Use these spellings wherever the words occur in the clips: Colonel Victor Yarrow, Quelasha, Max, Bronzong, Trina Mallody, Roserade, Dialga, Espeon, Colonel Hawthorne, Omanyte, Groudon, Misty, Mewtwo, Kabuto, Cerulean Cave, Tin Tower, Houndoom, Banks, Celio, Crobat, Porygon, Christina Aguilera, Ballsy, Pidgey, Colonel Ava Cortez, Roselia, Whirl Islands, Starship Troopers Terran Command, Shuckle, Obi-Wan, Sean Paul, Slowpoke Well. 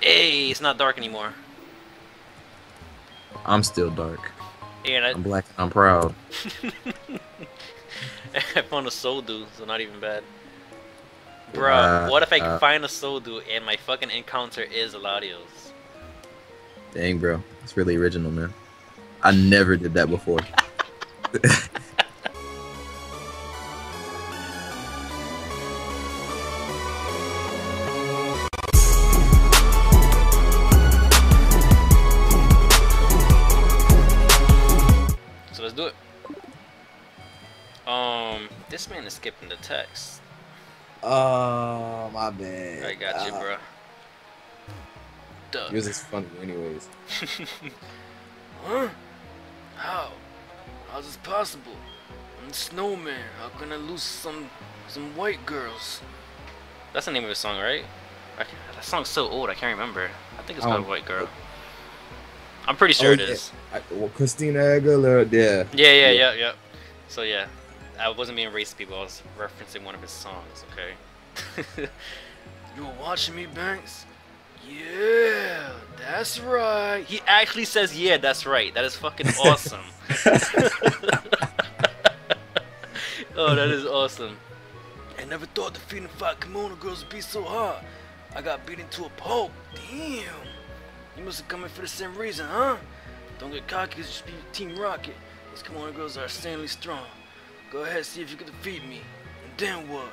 Hey, it's not dark anymore. I'm still dark. Yeah, I'm black and I'm proud. I found a Soldu, so not even bad. Bruh, what if I can find a Soldu and my fucking encounter is Latios? Dang, bro. It's really original, man. I never did that before. So let's do it. This man is skipping the text. Oh, my bad. I got you, bro. Duck. Yours is funny anyways. Huh? How? How's this possible? I'm a snowman. How can I lose some white girls? That's the name of the song, right? That song's so old, I can't remember. I think it's called White Girl. I'm pretty sure it is. Well, Christina Aguilera, yeah. Yeah. So, yeah. I wasn't being racist, people. I was referencing one of his songs, okay? You were watching me, Banks? Yeah, that's right. He actually says, yeah, that's right. That is fucking awesome. Oh, that is awesome. I never thought defeating 5 kimono girls would be so hard. I got beaten to a pulp. Damn. You must have come in for the same reason, huh? Don't get cocky, just be Team Rocket. Those kimono girls are insanely strong. Go ahead, see if you can defeat me. And then what?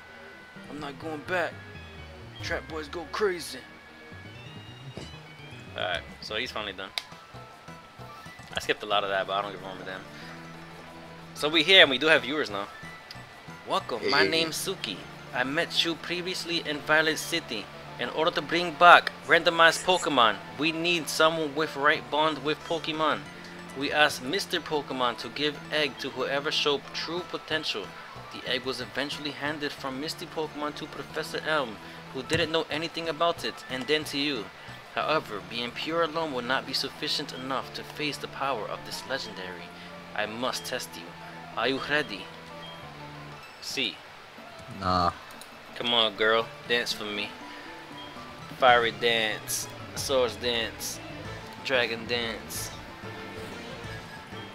I'm not going back. Trap boys go crazy. Alright, so he's finally done. I skipped a lot of that, but I don't give a damn. So we here and we do have viewers now. Welcome, my name's Suki. I met you previously in Violet City. In order to bring back randomized Pokemon, we need someone with right bond with Pokemon. We asked Mr. Pokemon to give egg to whoever showed true potential. The egg was eventually handed from Misty Pokemon to Professor Elm, who didn't know anything about it, and then to you. However, being pure alone will not be sufficient enough to face the power of this legendary. I must test you. Are you ready? See. Nah. Come on, girl. Dance for me. Fiery dance. Swords dance. Dragon dance.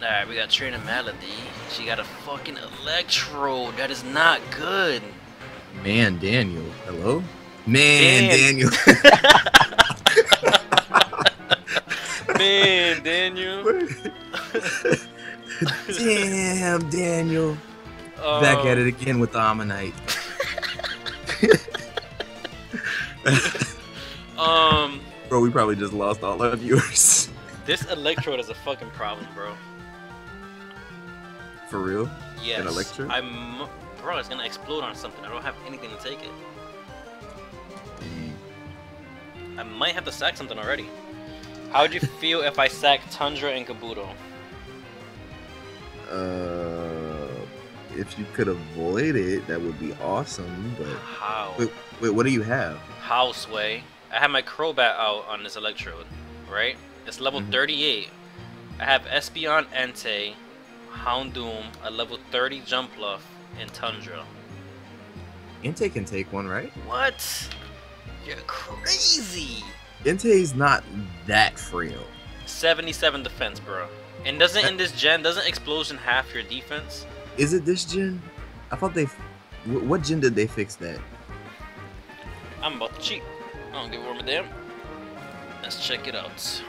Alright, we got Trina Mallody. She got a fucking Electrode. That is not good. Man, Daniel. Hello? Man, Daniel. Man, Daniel. Damn, Daniel. Back at it again with the Omanyte. Bro, we probably just lost all our viewers. This Electrode is a fucking problem, bro. For real? Yes. An Electrode? Bro, it's gonna explode on something. I don't have anything to take it. I might have to sack something already. How would you feel if I sack Tundra and Kabuto? If you could avoid it, that would be awesome, but... How? Wait, what do you have? Houseway. I have my Crobat out on this Electrode, right? It's level 38. I have Espeon, Entei, Houndoom, a level 30 Jumpluff, and Tundra. Entei can take one, right? What? You're crazy! Entei's not that frail. 77 defense, bro. And doesn't in this gen, doesn't explosion half your defense? Is it this gen? I thought they... What gen did they fix that? I'm about to cheat. I don't give a damn. Let's check it out.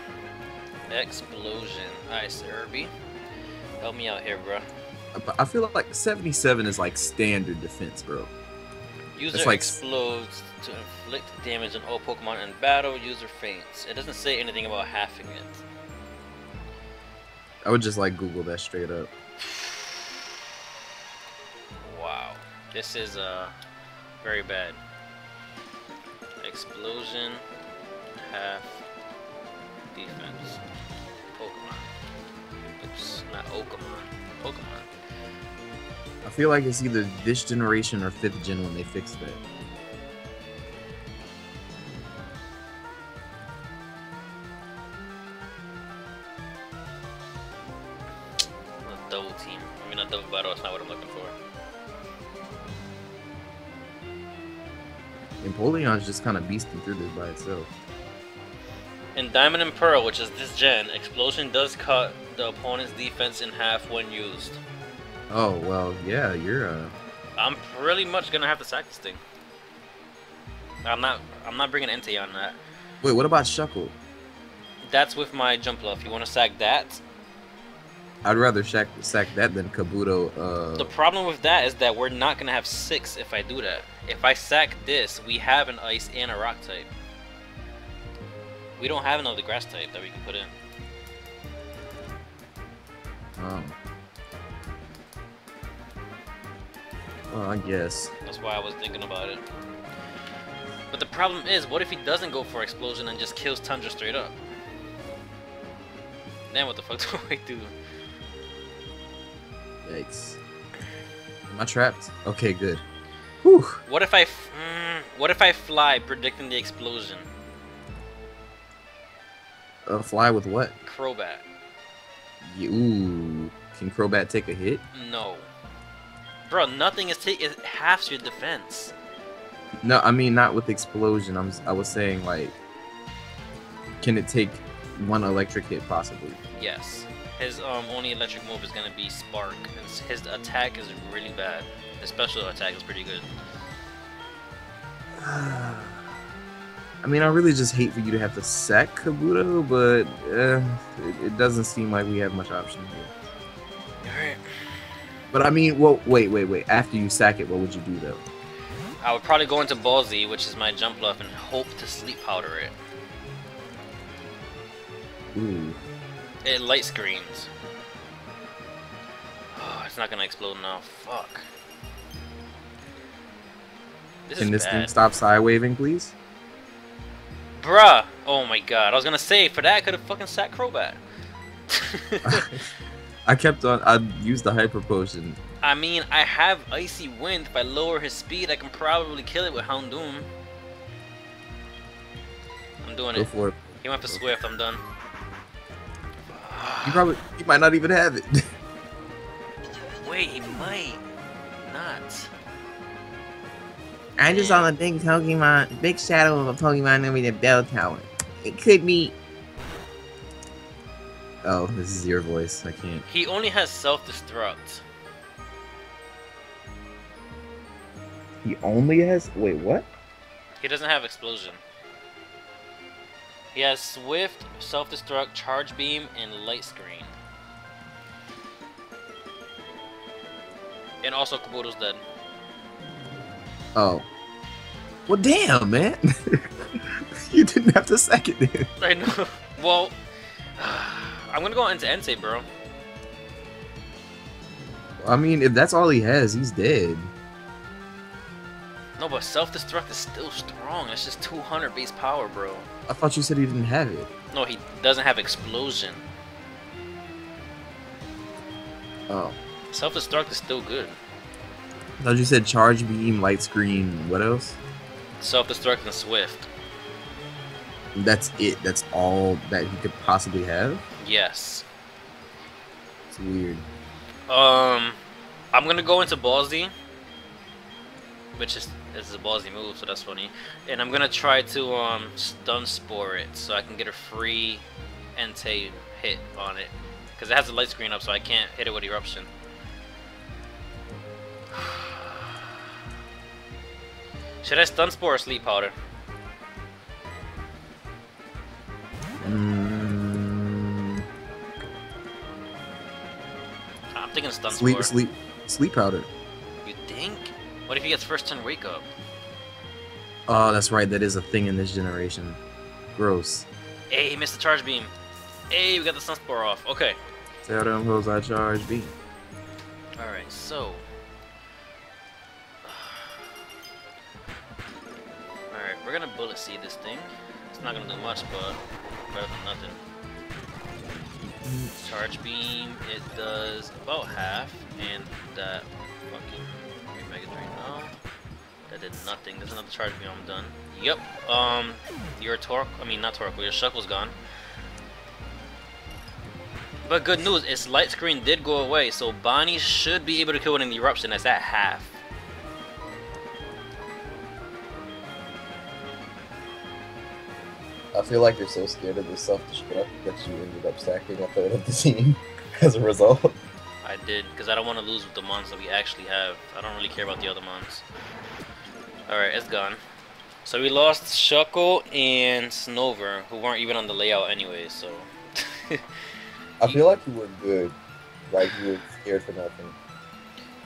Explosion. Alright, Serby. Help me out here, bro. I feel like 77 is like standard defense, bro. User like... explodes to inflict damage on all Pokemon in battle. User faints. It doesn't say anything about halving it. I would just like Google that straight up. Wow, this is very bad. Explosion, half defense, Pokemon. Oops, not Pokemon. Pokemon. I feel like it's either this generation or 5th gen when they fix that. A double team. I mean, a double battle is not what I'm looking for. Empoleon's just kind of beasting through this by itself. In Diamond and Pearl, which is this gen, Explosion does cut the opponent's defense in half when used. Oh, well, yeah, you're I'm pretty much gonna have to sack this thing. I'm not bringing Entei on that. Wait, what about Shuckle? That's with my Jumpluff. You want to sack that? I'd rather sack that than Kabuto. The problem with that is that we're not gonna have six if I do that. If I sack this, we have an Ice and a Rock type. We don't have another Grass type that we can put in. I guess. That's why I was thinking about it. But the problem is, what if he doesn't go for Explosion and just kills Tundra straight up? Then what the fuck do I do? Yikes. Am I trapped? Okay, good. Whew. What if I what if I fly predicting the Explosion? Fly with what? Crobat. Ooh. Can Crobat take a hit? No. Bro, nothing is taking half your defense. No, I mean not with Explosion. I was saying like, can it take one electric hit possibly? Yes. His only electric move is gonna be Spark. His attack is really bad. His special attack is pretty good. I mean, I really just hate for you to have to sack Kabuto, but it doesn't seem like we have much option here. Alright. But I mean, well, wait. After you sack it, what would you do though? I would probably go into Ballsy, which is my Jumpluff, and hope to Sleep Powder it. Ooh. It light screens. Oh, it's not gonna explode now. Fuck. This Can this bad. Thing stop side waving, please? Bruh! Oh my god, I was gonna say, for that I could've fucking sacked Crobat. I kept on, I used the Hyper Potion. I mean, I have Icy Wind. If I lower his speed, I can probably kill it with Houndoom. I'm doing it. Go for it. He went for Swift, I'm done. He might not even have it. Wait, he might not. I just saw a big Pokemon, big shadow of a Pokemon over the bell tower. It could be... Oh, this is your voice. I can't. He only has self-destruct. He only has... Wait, what? He doesn't have Explosion. He has Swift, Self-Destruct, Charge Beam, and Light Screen. And also Kabuto's dead. Oh. Well, damn, man. You didn't have to sack it then. I know. Well, I'm going to go into Entei, bro. I mean, if that's all he has, he's dead. No, but Self-Destruct is still strong. It's just 200 base power, bro. I thought you said he didn't have it. No, he doesn't have Explosion. Oh. Self-Destruct is still good. I thought you said Charge Beam, Light Screen, what else? Self-Destruct and Swift. That's it? That's all that he could possibly have? Yes. It's weird. I'm going to go into Ballsy. Which is... This is a ballsy move, so that's funny. And I'm gonna try to stun spore it so I can get a free Entei hit on it. Because it has the light screen up, so I can't hit it with Eruption. Should I stun spore or sleep powder? I'm thinking stun spore. Sleep powder. You think? What if he gets first turn wake up? Oh, that's right. That is a thing in this generation. Gross. Hey, he missed the charge beam. Hey, we got the sunspore off. Okay. Tell them those I charge beam. Alright, so. Alright, we're gonna bullet seed this thing. It's not gonna do much, but better than nothing. Charge beam, it does about half, and that fucking Mega Drain. No, that did nothing. There's another charge beam. I'm done. Yep. Your Torque. I mean, not Torque. Your Shuckle's gone. But good news, its light screen did go away, so Bonnie should be able to kill it in the eruption. That's at half. I feel like you're so scared of yourself that you ended up sacking a third of the team as a result. I did, because I don't want to lose with the mons that we actually have. I don't really care about the other mons. Alright, it's gone. So we lost Shuckle and Snover, who weren't even on the layout anyway, so... I feel like you were good. Like, you were scared for nothing.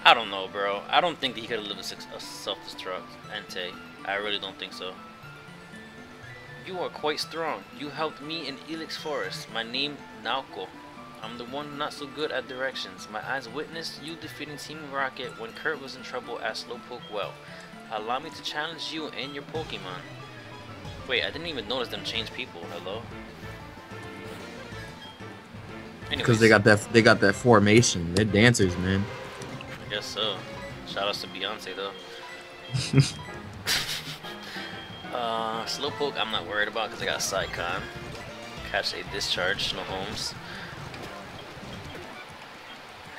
I don't know, bro. I don't think that he could have lived a self-destruct, Entei. I really don't think so. You are quite strong. You helped me in Elix Forest. My name, Naoko. I'm the one not so good at directions. My eyes witnessed you defeating Team Rocket when Kurt was in trouble at Slowpoke Well. Allow me to challenge you and your Pokemon. Wait, I didn't even notice them change people. Hello? Because they got that formation. They're dancers, man. I guess so. Shout outs to Beyonce though. Slowpoke, I'm not worried about because I got Psycon. Catch a discharge, no homes.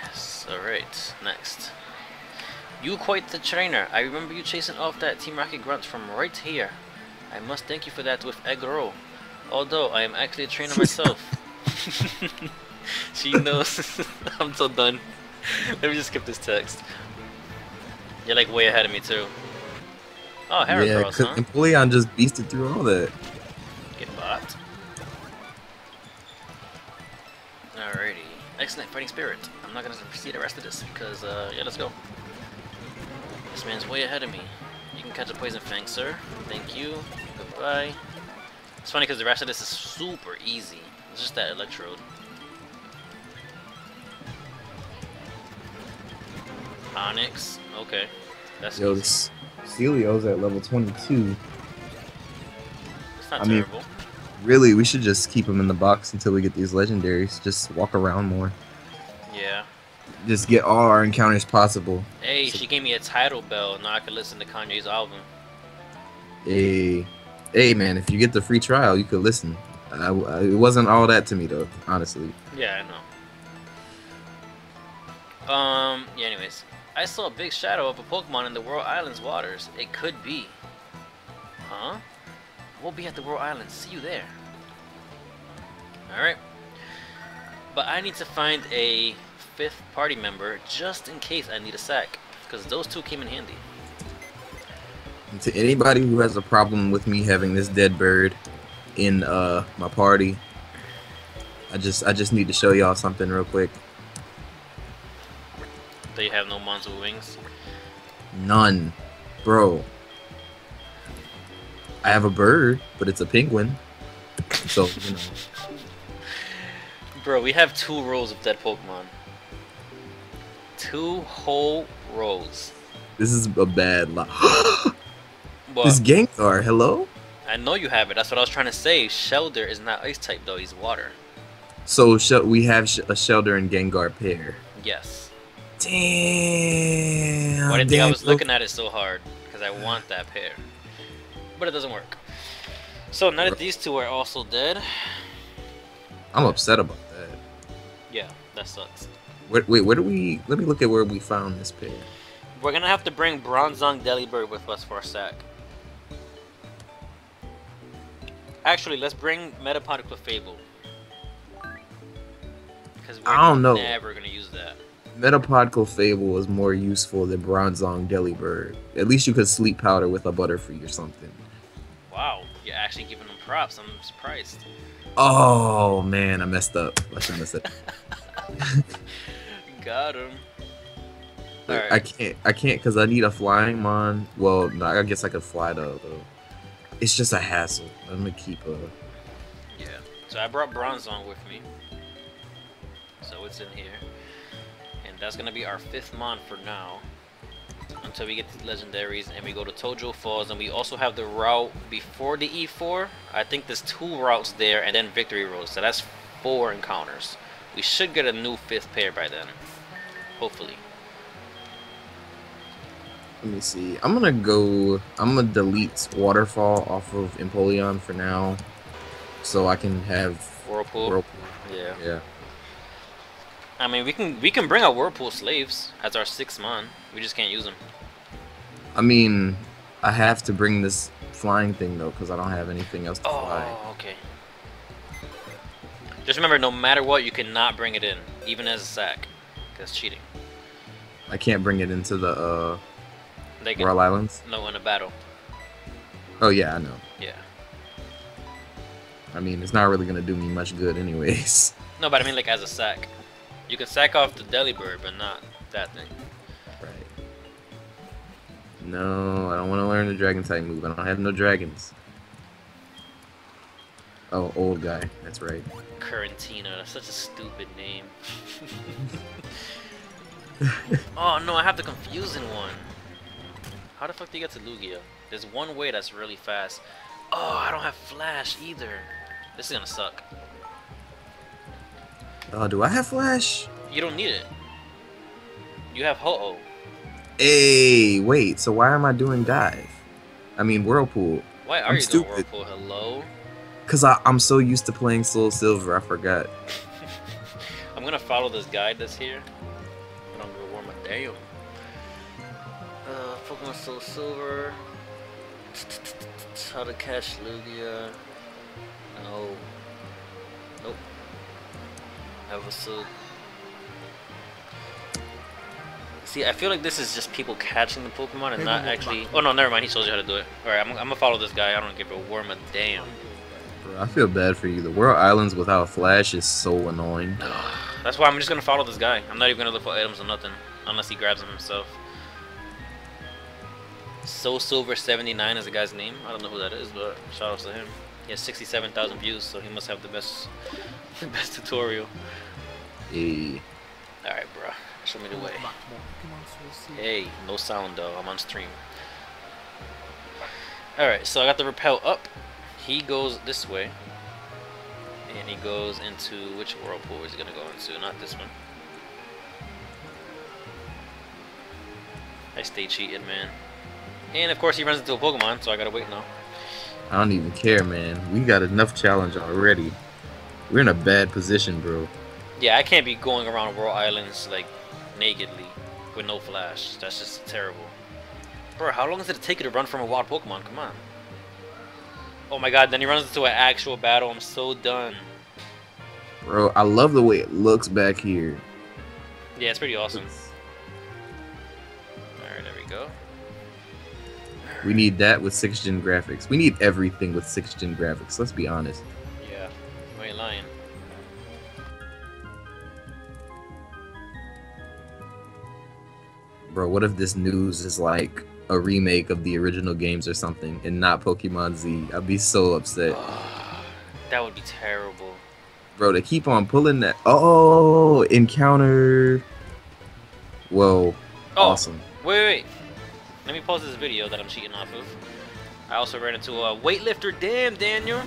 Yes, alright, next. You quite the trainer. I remember you chasing off that Team Rocket grunt from right here. I must thank you for that with egg roll. Although I am actually a trainer myself. She knows. I'm so done. Let me just skip this text. You're like way ahead of me too. Oh, Heracross, huh? Empoleon just beasted through all that. Get bopped. Alrighty. Excellent fighting spirit. I'm not gonna see the rest of this because, yeah, let's go. This man's way ahead of me. You can catch a poison fang, sir. Thank you. Goodbye. It's funny because the rest of this is super easy. It's just that electrode. Onyx, okay. That's yo, easy. Celio's at level 22. It's not terrible. Mean, really, we should just keep him in the box until we get these legendaries. Just walk around more. Yeah. Just get all our encounters possible. Hey, so she gave me a title bell. Now I can listen to Kanye's album. Hey. Hey, man, if you get the free trial, you could listen. It wasn't all that to me, though, honestly. Yeah, I know. Yeah, anyways. I saw a big shadow of a Pokemon in the Whirl Island's waters. It could be. Huh? We'll be at the Whirl Island. See you there. Alright. But I need to find a fifth party member just in case I need a sack. Because those two came in handy. And to anybody who has a problem with me having this dead bird in my party, I just need to show y'all something real quick. They have no mons with wings? None. Bro. I have a bird, but it's a penguin. So, you know. Bro, we have 2 rows of dead Pokemon. 2 whole rows. This is a bad lot. This Gengar, hello? I know you have it. That's what I was trying to say. Shelder is not ice type, though. He's water. So, we have a Shelder and Gengar pair. Yes. Damn. Why did I was looking at it so hard? Because I want that pair. But it doesn't work. So now that these two are also dead. I'm upset about that. Yeah, that sucks. Wait, where do we... Let me look at where we found this pair. We're going to have to bring Bronzong Delibird with us for a sack. Actually, let's bring Metapod Clefable. Because we're never going to use that. Metapod Clefable was more useful than Bronzong Delibird. At least you could sleep powder with a Butterfree or something. Wow, you're actually giving them props. I'm surprised. Oh, man, I messed up. I shouldn't have said that. Got him. All right. I can't because I need a flying mon. Well, no, I guess I could fly though. It's just a hassle. I'm going to keep a... Yeah, so I brought Bronzong with me. So it's in here. That's going to be our 5th mon for now, until we get the legendaries and we go to Tojo Falls, and we also have the route before the E4. I think there's 2 routes there and then Victory Road, so that's 4 encounters. We should get a new 5th pair by then, hopefully. Let me see. I'm going to delete Waterfall off of Empoleon for now, so I can have Whirlpool. Yeah. Yeah. I mean, we can bring out Whirlpool Slaves as our 6th mon. We just can't use them. I mean, I have to bring this flying thing though, because I don't have anything else to fly. Oh, okay. Just remember, no matter what, you cannot bring it in, even as a sack. That's cheating. I can't bring it into the Whirl Islands? No, in a battle. Oh yeah, I know. Yeah. I mean, it's not really gonna do me much good anyways. No, but I mean like as a sack. You can sack off the Delibird, but not that thing. Right. No, I don't want to learn the dragon type move. I don't have no dragons. Oh, old guy. That's right. Quarantina. That's such a stupid name. Oh no, I have the confusing one. How the fuck do you get to Lugia? There's one way that's really fast. Oh, I don't have Flash either. This is gonna suck. Oh, do I have Flash? You don't need it. You have Ho-Oh. Hey, wait. So why am I doing Dive? I mean Whirlpool. Why are you doing Whirlpool? Hello? Cause I'm so used to playing Soul Silver, I forgot. I'm gonna follow this guide that's here. And I'm gonna warm up. Damn. Pokemon Soul Silver. How to catch Lugia. No. Nope. Episode. See, I feel like this is just people catching the Pokemon and not actually. Oh no, never mind. He shows you how to do it. All right, I'm gonna follow this guy. I don't give a worm a damn. Bro, I feel bad for you. The Whirl Islands without Flash is so annoying. That's why I'm just gonna follow this guy. I'm not even gonna look for items or nothing unless he grabs them himself. So Silver 79 is the guy's name. I don't know who that is, but shout outs to him. He has 67,000 views, so he must have the best tutorial. Hey. Alright, bro. Show me the way. Hey, no sound though. I'm on stream. Alright, so I got the repel up. He goes this way. And he goes into which whirlpool is he gonna go into? Not this one. I stay cheated, man. And of course he runs into a Pokemon, so I gotta wait now. I don't even care, man. We got enough challenge already. We're in a bad position, bro. Yeah, I can't be going around Whirl Islands like nakedly with no Flash. That's just terrible. Bro, how long does it take you to run from a wild Pokemon? Come on. Oh my god, then he runs into an actual battle. I'm so done. Bro, I love the way it looks back here. Yeah, it's pretty awesome. Alright, there we go. We need that with 6th gen graphics. We need everything with 6th gen graphics, let's be honest. Yeah, you ain't lying. Bro, what if this news is like a remake of the original games or something and not Pokemon Z? I'd be so upset. That would be terrible. Bro, they keep on pulling that. Oh, encounter. Whoa. Oh, awesome. Wait. Let me pause this video that I'm cheating off of. I also ran into a weightlifter. Damn, Daniel.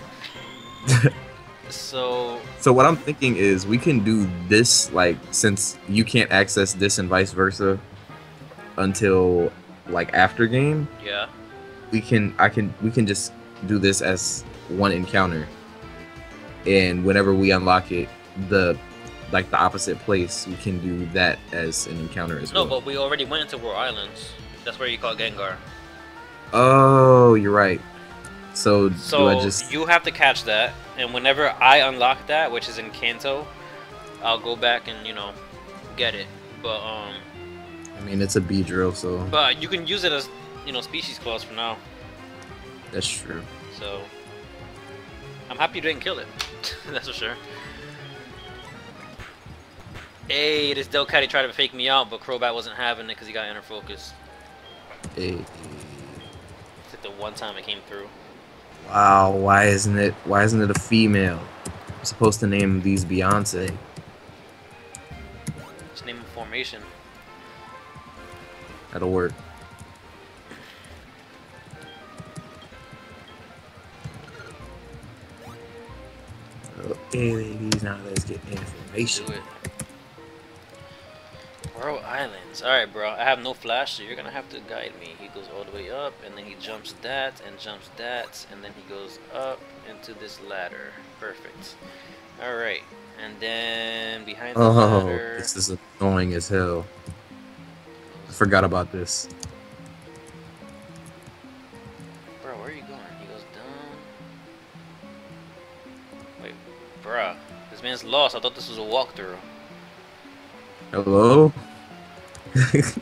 So what I'm thinking is we can do this, like, since you can't access this and vice versa until like after game. Yeah. We can just do this as one encounter, and whenever we unlock it, the opposite place, we can do that as an encounter as well. No, but we already went into Whirl Islands. That's where you caught Gengar. Oh, you're right. So do I just... you have to catch that, and whenever I unlock that, which is in Kanto, I'll go back and, you know, get it. But I mean, it's a B drill, so. But you can use it as, you know, species clause for now. That's true. So I'm happy you didn't kill it. That's for sure. Hey, this Delcatty tried to fake me out, but Crobat wasn't having it because he got inner focus. Hey. It's like the one time it came through. Wow, why isn't it a female? I'm supposed to name these Beyonce. Just name them Formation. That'll work. Okay, ladies, now let's get information. Do it. Whirl Islands. Alright, bro. I have no Flash, so you're gonna have to guide me. He goes all the way up, and then he jumps that, and then he goes up into this ladder. Perfect. Alright. And then behind the ladder... Oh, this is annoying as hell. I forgot about this. Like, bruh, this man's lost. I thought this was a walkthrough. Hello?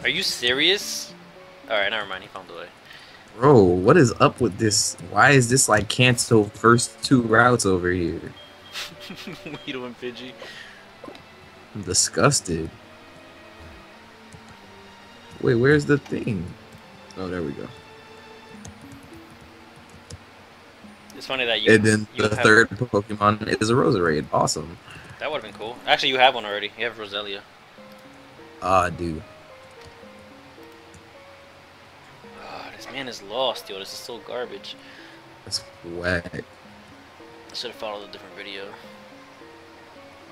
Are you serious? Alright, never mind. He found the way. Bro, what is up with this? Why is this like canceled first two routes over here? Weedle and Pidgey. I'm disgusted. Wait, where's the thing? Oh, there we go. It's funny that you. And then you the third Pokemon is a Roserade. Awesome. That would have been cool. Actually, you have one already. You have Roselia. Ah, dude. Oh, this man is lost, yo. This is so garbage. That's whack. I should have followed a different video.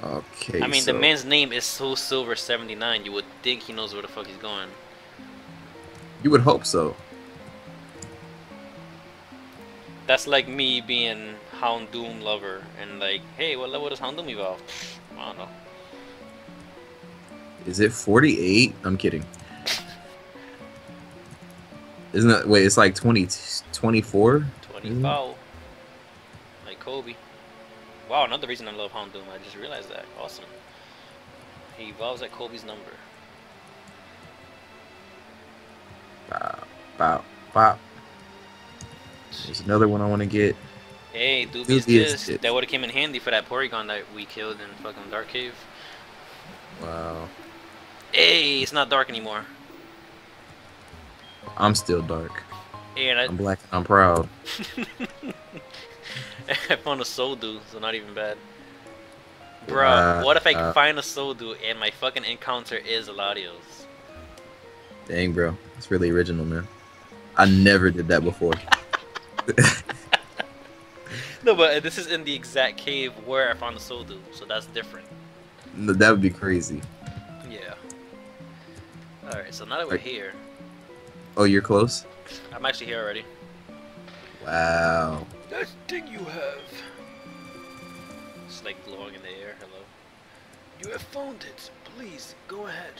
Okay. I mean, so the man's name is SoSilver79. You would think he knows where the fuck he's going. You would hope so. That's like me being Houndoom lover and like, hey, what level does Houndoom evolve? I don't know. Is it 48? I'm kidding. Isn't that, wait, it's like 20, 24? 25. Like Kobe. Wow, another reason I love Houndoom. I just realized that. Awesome. He evolves at Kobe's number. Bow, bow, bow. There's another one I want to get. Hey, Doobie's this. That would have came in handy for that Porygon that we killed in fucking Dark Cave. Wow. Hey, it's not dark anymore. I'm still dark. Hey, and I'm black and I'm proud. I found a Soldu, so not even bad. Bruh, what if I can find a Soldu and my fucking encounter is a Latios? Dang, bro. It's really original, man. I never did that before. No, but this is in the exact cave where I found the Soldu, so that's different. No, that would be crazy. Yeah. Alright, so now that we're here. Oh, you're close? I'm actually here already. Wow. That thing you have. It's like glowing in the air. Hello. You have found it. Please, go ahead.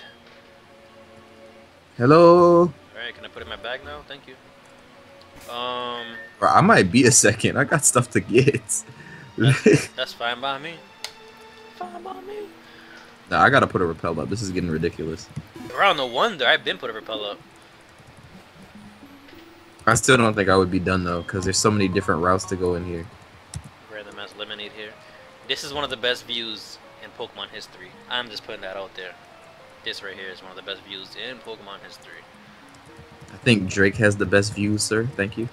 Hello. Alright, can I put it in my bag now? Thank you. Bro, I might be a second. I got stuff to get. That's fine by me. Fine by me. Nah, I gotta put a repel up. This is getting ridiculous. Bro, no wonder. I've been put a repel up. I still don't think I would be done though, because there's so many different routes to go in here. Random as lemonade here. This is one of the best views in Pokemon history. I'm just putting that out there. This right here is one of the best views in Pokemon history. I think Drake has the best views, sir. Thank you.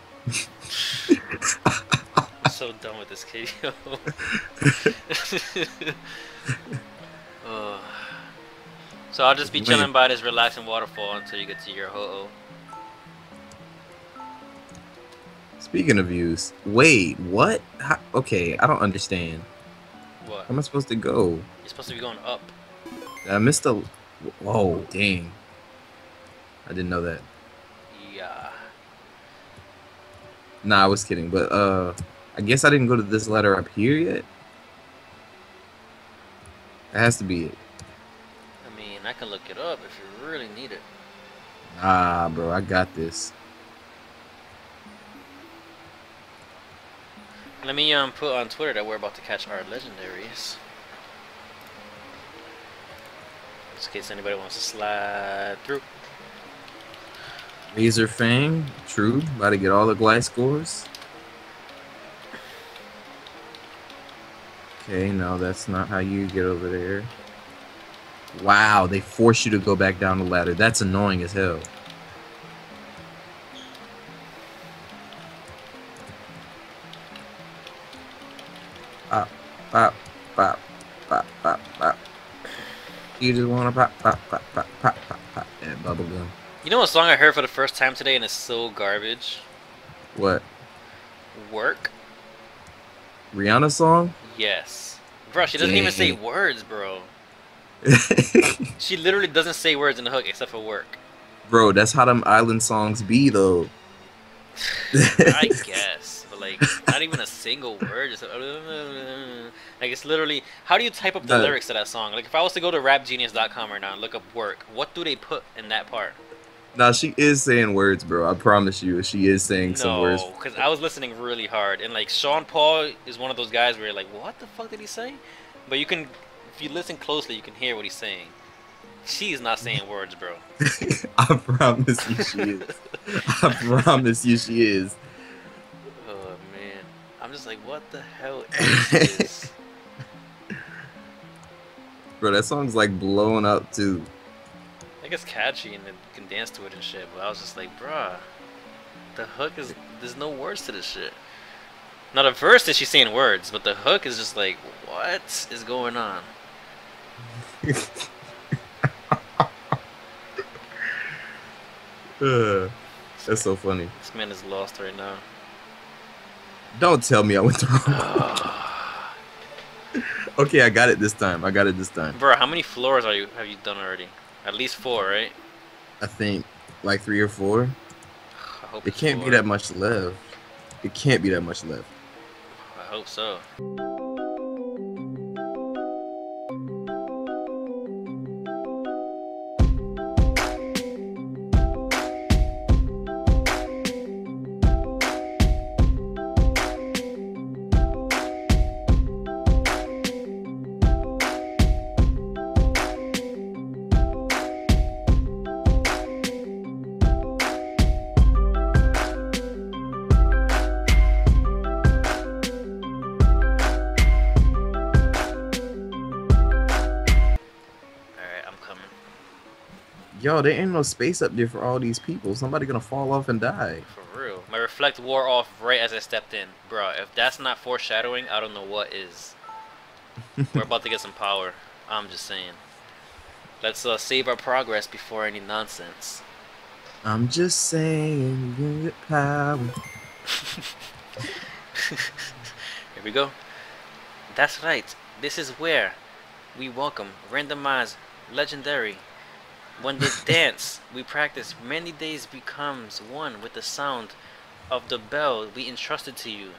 I'm so done with this kid. So I'll just be chilling by this relaxing waterfall until you get to your Ho-Oh. Speaking of views, wait, what? How, okay, I don't understand. What? How am I supposed to go? You're supposed to be going up. I missed the. Whoa, dang. I didn't know that. Yeah. Nah, I was kidding, but I guess I didn't go to this ladder up here yet. That has to be it. I mean, I can look it up if you really need it. Ah, bro, I got this. Let me put on Twitter that we're about to catch our legendaries. Just in case anybody wants to slide through. Razor Fang, true. About to get all the Glyce scores. Okay, no, that's not how you get over there. Wow, they force you to go back down the ladder. That's annoying as hell. Pop, pop, pop, pop, pop, pop. You just wanna pop, pop, pop, pop, pop, pop, pop. Yeah, bubblegum. You know what song I heard for the first time today and it's so garbage? What? Work. Rihanna's song? Yes. Bro, she doesn't even say words, bro. She literally doesn't say words in the hook except for work. Bro, that's how them island songs be, though. I guess. But, like, not even a single word. Just, like, it's literally... How do you type up the lyrics to that song? Like, if I was to go to rapgenius.com right now and look up work, what do they put in that part? Nah, she is saying words, bro. I promise you, she is saying some words. No, because I was listening really hard, and like Sean Paul is one of those guys where you're like, what the fuck did he say? But you can, if you listen closely, you can hear what he's saying. She is not saying words, bro. I promise you, she is. I promise you, she is. Oh man, I'm just like, what the hell is this? Bro, that song's like blowing up too. I think it's catchy and then can dance to it and shit, but I was just like, bruh, the hook is, there's no words to this shit. Now the verse is she's saying words, but the hook is just like, what is going on? That's so funny. This man is lost right now. Don't tell me I went wrong. Okay, I got it this time. I got it this time. Bruh, how many floors are you have you done already? At least 4, right? I think like 3 or 4. I hope it can't be that much left. It can't be that much left. I hope so. Yo, there ain't no space up there for all these people. Somebody gonna fall off and die. For real. My reflect wore off right as I stepped in. Bro, if that's not foreshadowing, I don't know what is. We're about to get some power. I'm just saying. Let's save our progress before any nonsense. I'm just saying, you get power. Here we go. That's right. This is where we welcome randomized legendary. When they dance, we practice. Many days becomes one with the sound of the bell we entrusted to you.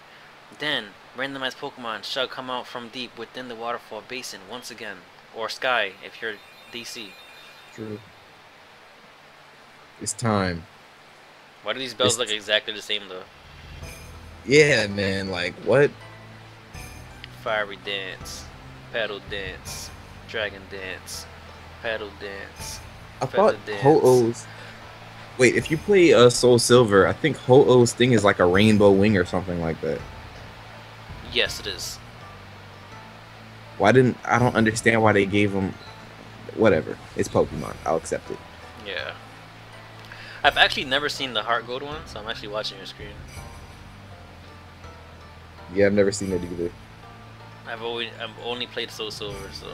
Then, randomized Pokemon shall come out from deep within the waterfall basin once again. Or sky, if you're DC. True. It's time. Why do these bells look exactly the same, though? Yeah, man. Like, what? Fiery dance. Paddle dance. Dragon dance. Paddle dance. I thought Ho-Oh's... Wait, if you play Soul Silver, I think Ho-Oh's thing is like a rainbow wing or something like that. Yes, it is. Why didn't... I don't understand why they gave him... Whatever. It's Pokemon. I'll accept it. Yeah. I've actually never seen the Heart Gold one, so I'm actually watching your screen. Yeah, I've never seen it either. I've only played Soul Silver, so...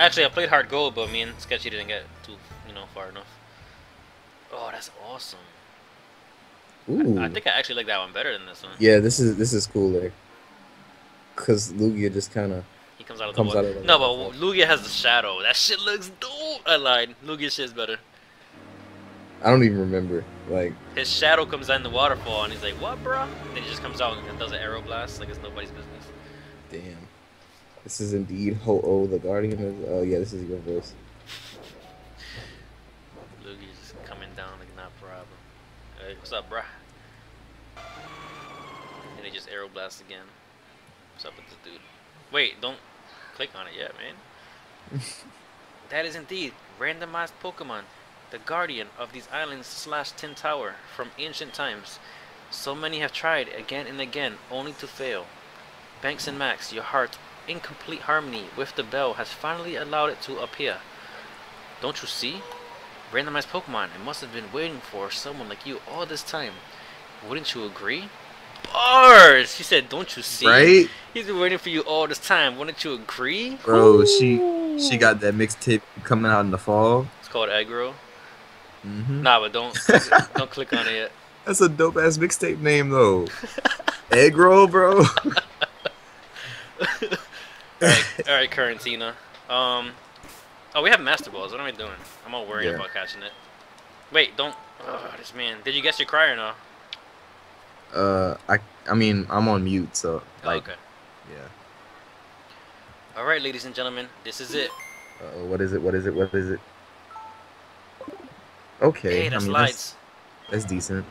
Actually, I played Heart Gold, but me and Sketchy didn't get too, you know, far enough. Oh, that's awesome! Ooh. I think I actually like that one better than this one. Yeah, this is cooler. Cause Lugia just kind of comes out of the no, but Lugia has the shadow. That shit looks dope. I lied. Lugia's shit's better. I don't even remember. Like his shadow comes out in the waterfall, and he's like, "What, bro?" And then he just comes out and does an arrow blast like it's nobody's business. Damn. This is indeed Ho-Oh, the guardian of... Oh, yeah, this is your voice. Lugia's coming down like not a problem. Hey, what's up, bruh? And he just arrow blasts again. What's up with this dude? Wait, don't click on it yet, man. That is indeed randomized Pokemon, the guardian of these islands / Tin Tower from ancient times. So many have tried again and again, only to fail. Banks and Max, your heart... in complete harmony with the bell has finally allowed it to appear. Don't you see? Randomized Pokemon, it must have been waiting for someone like you all this time. Wouldn't you agree? Bars! She said, don't you see? Right? He's been waiting for you all this time. Wouldn't you agree? Bro, she got that mixtape coming out in the fall. It's called Aggro. Mm-hmm. Nah, but don't click on it yet. That's a dope ass mixtape name though. Aggro, bro. All right, Currentina. Oh, we have Master Balls. What am I doing? I'm all worried about catching it. Wait, don't. Oh, this man. Did you guess your cry or no? I mean, I'm on mute, so. Like, oh, okay. Yeah. All right, ladies and gentlemen, this is it. What is it? What is it? What is it? Okay, hey, I mean, that's decent.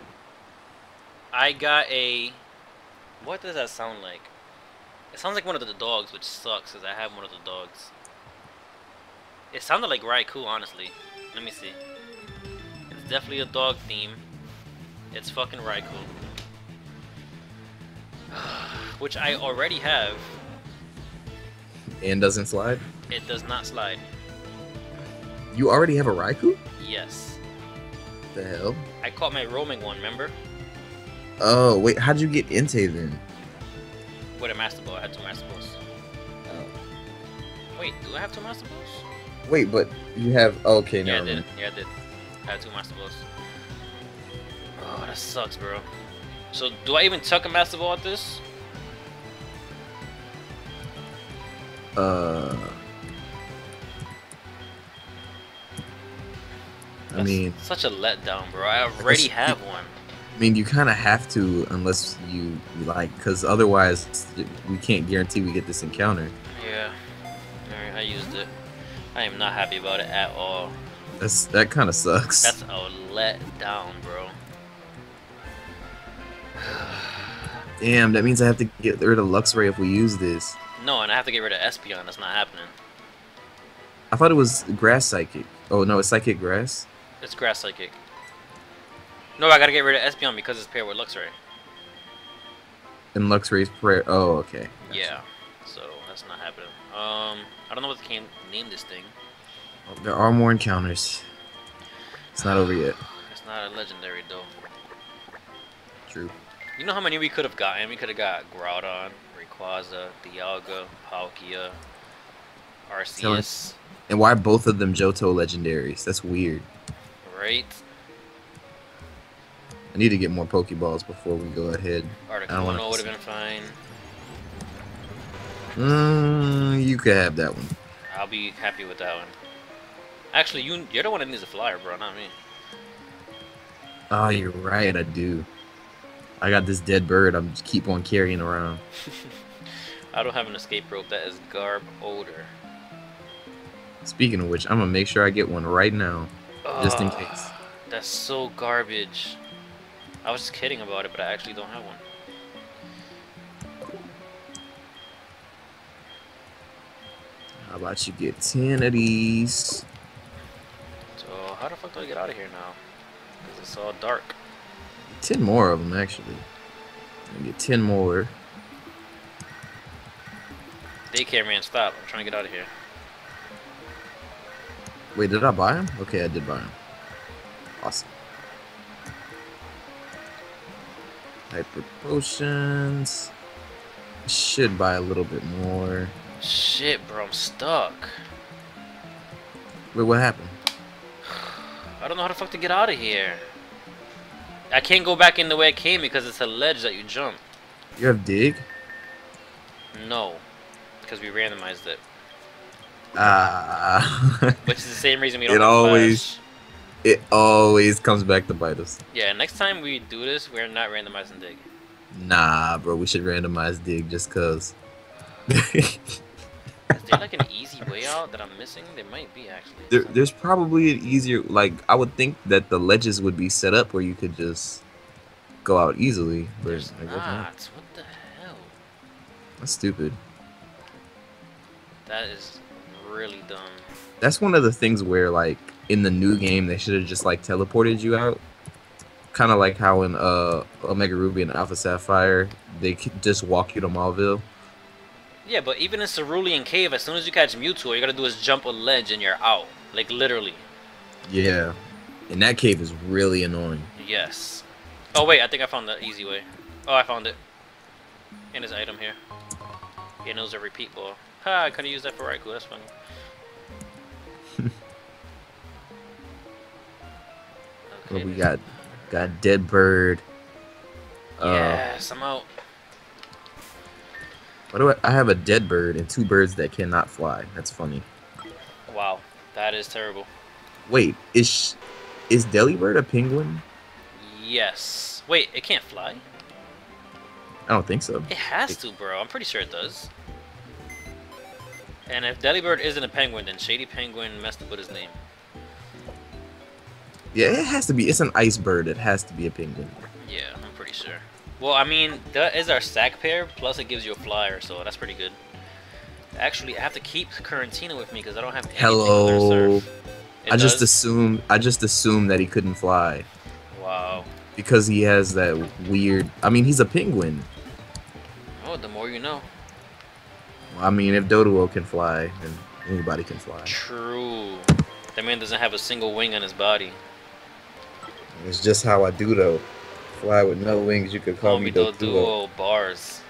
I got a... What does that sound like? It sounds like one of the dogs, which sucks, because I have one of the dogs. It sounded like Raikou, honestly. Let me see. It's definitely a dog theme. It's fucking Raikou. Which I already have. And doesn't slide? It does not slide. You already have a Raikou? Yes. The hell? I caught my roaming one, remember? Oh, wait, how'd you get Entei then? With a Master Ball, I had 2 Master Balls. Oh. Wait, do I have 2 Master Balls? Wait, but you have... Oh, okay, no. Yeah, I did. Yeah, I did. I had 2 Master Balls. Oh, that sucks, bro. So, do I even tuck a Master Ball at this? That's, I mean, such a letdown, bro. I already have one. I mean, you kind of have to, unless you like, because otherwise we can't guarantee we get this encounter. Yeah. Alright, I used it. I am not happy about it at all. That kind of sucks. That's a letdown, bro. Damn, that means I have to get rid of Luxray if we use this. No, and I have to get rid of Espeon. That's not happening. I thought it was Grass Psychic. Oh, no, it's Psychic Grass? It's Grass Psychic. No, I gotta get rid of Espeon because it's paired with Luxray. And Luxray's prayer. Oh, okay. Gotcha. Yeah, so that's not happening. I don't know what they can name this thing. Well, there are more encounters. It's not over yet. It's not a legendary, though. True. You know how many we could have gotten? We could have got Groudon, Rayquaza, Dialga, Palkia, Arceus. And why both of them Johto legendaries? That's weird. Right? I need to get more Pokeballs before we go ahead. Articuno would have been fine. You could have that one. I'll be happy with that one. Actually, you're the one that needs a flyer, bro, not me. Oh, you're right, I do. I got this dead bird I'm just keep on carrying around. I don't have an escape rope. That is garb odor. Speaking of which, I'm gonna make sure I get one right now, just in case. That's so garbage. I was just kidding about it, but I actually don't have one. How about you get 10 of these? So how the fuck do I get out of here now? Because it's all dark. 10 more of them, actually. I get 10 more. Daycare man, stop. I'm trying to get out of here. Wait, did I buy him? Okay, I did buy him. Awesome. Hyper potions. Should buy a little bit more. Shit, bro, I'm stuck. Wait, what happened? I don't know how the fuck to get out of here. I can't go back in the way I came because it's a ledge that you jump. You have dig? No, because we randomized it. Which is the same reason we don't. It always comes back to bite us. Yeah, next time we do this, we're not randomizing dig. Nah, bro, we should randomize dig just cause. Is there like an easy way out that I'm missing? There might be actually. There's probably an easier. Like I would think that the ledges would be set up where you could just go out easily. There's not. What the hell? That's stupid. That is really dumb. That's one of the things where, like, in the new game, they should have just, like, teleported you out. Kind of like how in Omega Ruby and Alpha Sapphire, they could just walk you to Malville. Yeah, but even in Cerulean Cave, as soon as you catch Mewtwo, all you gotta do is jump a ledge and you're out. Like, literally. Yeah. And that cave is really annoying. Yes. Oh, wait, I think I found the easy way. Oh, I found it. And this item here. And it was a repeat ball. Ha, I could've used that for Raikou, that's funny. Well, we got dead bird. Yes, I'm out. What do I have a dead bird and 2 birds that cannot fly. That's funny. Wow, that is terrible. Wait, is Delibird a penguin? Yes. Wait, it can't fly? I don't think so. It has to, bro. I'm pretty sure it does. And if Delibird isn't a penguin, then Shady Penguin messed up with his name. Yeah, it has to be. It's an ice bird. It has to be a penguin. Yeah, I'm pretty sure. Well, I mean, that is our sack pair, plus it gives you a flyer, so that's pretty good. Actually, I have to keep Currentina with me because I don't have anything to surf. I just assumed that he couldn't fly. Wow. Because he has that weird... I mean, he's a penguin. Oh, the more you know. I mean, if Doduo can fly, then anybody can fly. True. That man doesn't have a single wing on his body. It's just how I do, though. Fly with no wings, you could call me Doduo. Bars.